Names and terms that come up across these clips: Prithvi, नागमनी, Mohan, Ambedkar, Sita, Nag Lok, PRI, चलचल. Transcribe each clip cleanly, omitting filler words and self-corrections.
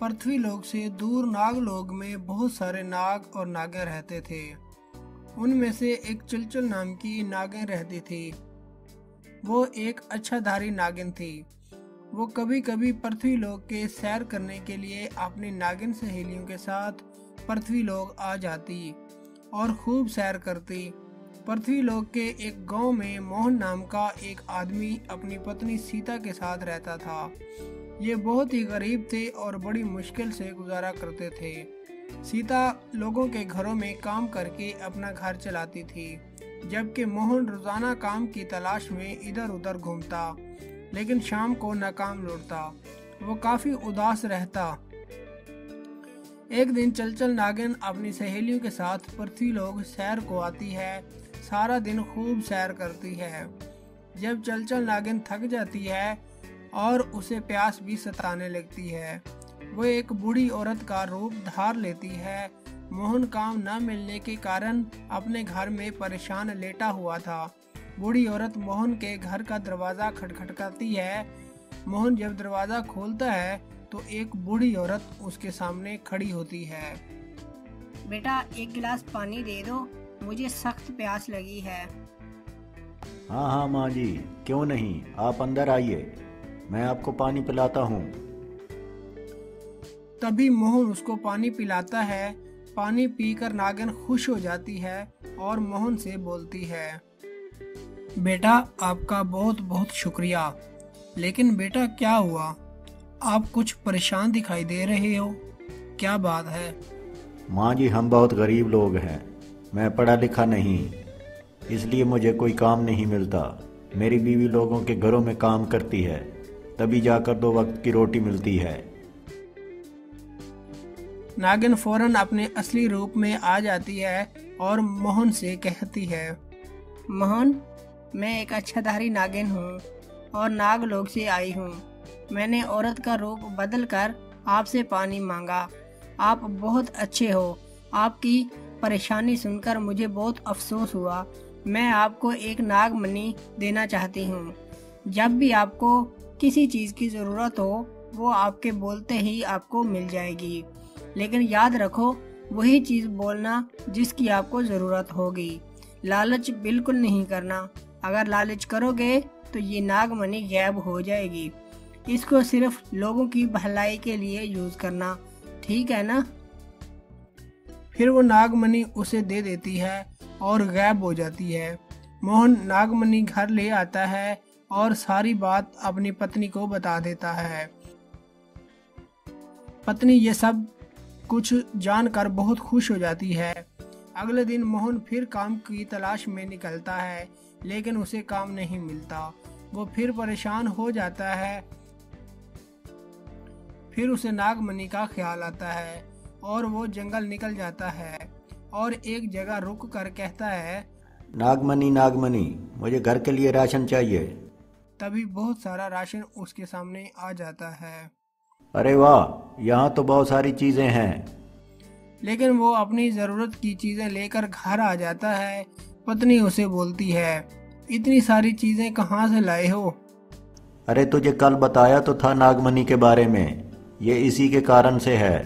पृथ्वी लोक से दूर नाग लोक में बहुत सारे नाग और नागिन रहते थे। उनमें से एक चलचल नाम की नागिन रहती थी। वो एक अच्छाधारी नागिन थी। वो कभी कभी पृथ्वी लोक के सैर करने के लिए अपनी नागिन सहेलियों के साथ पृथ्वी लोक आ जाती और खूब सैर करती। पृथ्वी लोक के एक गांव में मोहन नाम का एक आदमी अपनी पत्नी सीता के साथ रहता था। ये बहुत ही गरीब थे और बड़ी मुश्किल से गुजारा करते थे। सीता लोगों के घरों में काम करके अपना घर चलाती थी, जबकि मोहन रोजाना काम की तलाश में इधर उधर घूमता, लेकिन शाम को नाकाम लौटता। वो काफी उदास रहता। एक दिन चलचल नागिन अपनी सहेलियों के साथ पृथ्वी लोक सैर को आती है। सारा दिन खूब सैर करती है। जब चलचल नागिन थक जाती है और उसे प्यास भी सताने लगती है, वो एक बूढ़ी औरत का रूप धार लेती है। मोहन काम न मिलने के कारण अपने घर में परेशान लेटा हुआ था। बूढ़ी औरत मोहन के घर का दरवाज़ा खटखटाती है। मोहन जब दरवाज़ा खोलता है तो एक बूढ़ी औरत उसके सामने खड़ी होती है। बेटा, एक गिलास पानी दे दो, मुझे सख्त प्यास लगी है। हाँ हाँ माँ जी, क्यों नहीं, आप अंदर आइए, मैं आपको पानी पिलाता हूँ। तभी मोहन उसको पानी पिलाता है। पानी पीकर नागिन खुश हो जाती है और मोहन से बोलती है, बेटा आपका बहुत बहुत शुक्रिया, लेकिन बेटा क्या हुआ, आप कुछ परेशान दिखाई दे रहे हो, क्या बात है? माँ जी, हम बहुत गरीब लोग हैं, मैं पढ़ा लिखा नहीं, इसलिए मुझे कोई काम नहीं मिलता। मेरी बीवी लोगों के घरों में काम करती है, तभी जाकर दो वक्त की रोटी मिलती है। नागिन फौरन अपने असली रूप में आ जाती है और मोहन से कहती है, मोहन, मैं एक अच्छाधारी नागिन हूँ और नाग लोक से आई हूँ। मैंने औरत का रूप बदल कर आपसे पानी मांगा। आप बहुत अच्छे हो। आपकी परेशानी सुनकर मुझे बहुत अफसोस हुआ। मैं आपको एक नागमनी देना चाहती हूँ। जब भी आपको किसी चीज़ की ज़रूरत हो, वो आपके बोलते ही आपको मिल जाएगी, लेकिन याद रखो वही चीज़ बोलना जिसकी आपको ज़रूरत होगी। लालच बिल्कुल नहीं करना। अगर लालच करोगे तो ये नागमनी गायब हो जाएगी। इसको सिर्फ लोगों की भलाई के लिए यूज़ करना, ठीक है ना? फिर वो नागमनी उसे दे देती है और गायब हो जाती है। मोहन नागमनी घर ले आता है और सारी बात अपनी पत्नी को बता देता है। पत्नी ये सब कुछ जानकर बहुत खुश हो जाती है। अगले दिन मोहन फिर काम की तलाश में निकलता है, लेकिन उसे काम नहीं मिलता। वो फिर परेशान हो जाता है। फिर उसे नागमनी का ख्याल आता है और वो जंगल निकल जाता है और एक जगह रुक कर कहता है, नागमनी नागमनी, मुझे घर के लिए राशन चाहिए। तभी बहुत सारा राशन उसके सामने आ जाता है। अरे वाह, यहाँ तो बहुत सारी चीजें हैं। लेकिन वो अपनी ज़रूरत की चीज़ें लेकर घर आ जाता है। पत्नी उसे बोलती है, इतनी सारी चीज़ें कहाँ से लाए हो? अरे तुझे कल बताया तो था नागमनी के बारे में, ये इसी के कारण से है।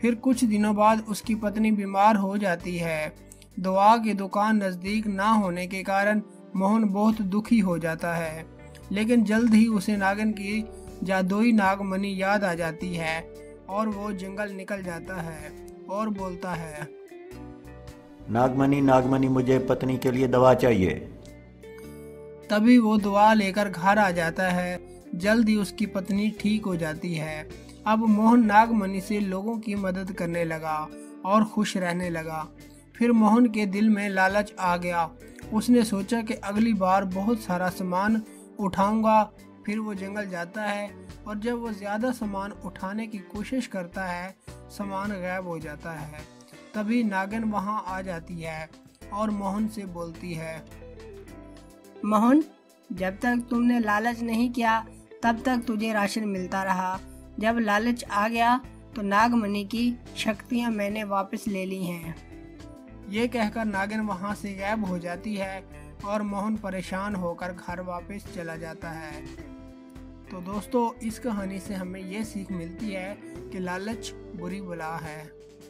फिर कुछ दिनों बाद उसकी पत्नी बीमार हो जाती है। दवा की दुकान नज़दीक ना होने के कारण मोहन बहुत दुखी हो जाता है, लेकिन जल्द ही उसे नागिन की जादुई नागमनी याद आ जाती है और वो जंगल निकल जाता है और बोलता है, नागमनी नागमनी, मुझे पत्नी के लिए दवा चाहिए। तभी वो दवा लेकर घर आ जाता है। जल्दी उसकी पत्नी ठीक हो जाती है। अब मोहन नागमनी से लोगों की मदद करने लगा और खुश रहने लगा। फिर मोहन के दिल में लालच आ गया। उसने सोचा कि अगली बार बहुत सारा सामान उठाऊंगा। फिर वो जंगल जाता है और जब वो ज़्यादा सामान उठाने की कोशिश करता है, सामान गायब हो जाता है। तभी नागिन वहां आ जाती है और मोहन से बोलती है, मोहन, जब तक तुमने लालच नहीं किया तब तक तुझे राशन मिलता रहा। जब लालच आ गया तो नागमनी की शक्तियां मैंने वापस ले ली हैं। ये कहकर नागिन वहां से गायब हो जाती है और मोहन परेशान होकर घर वापस चला जाता है। तो दोस्तों इस कहानी से हमें यह सीख मिलती है कि लालच बुरी बला है।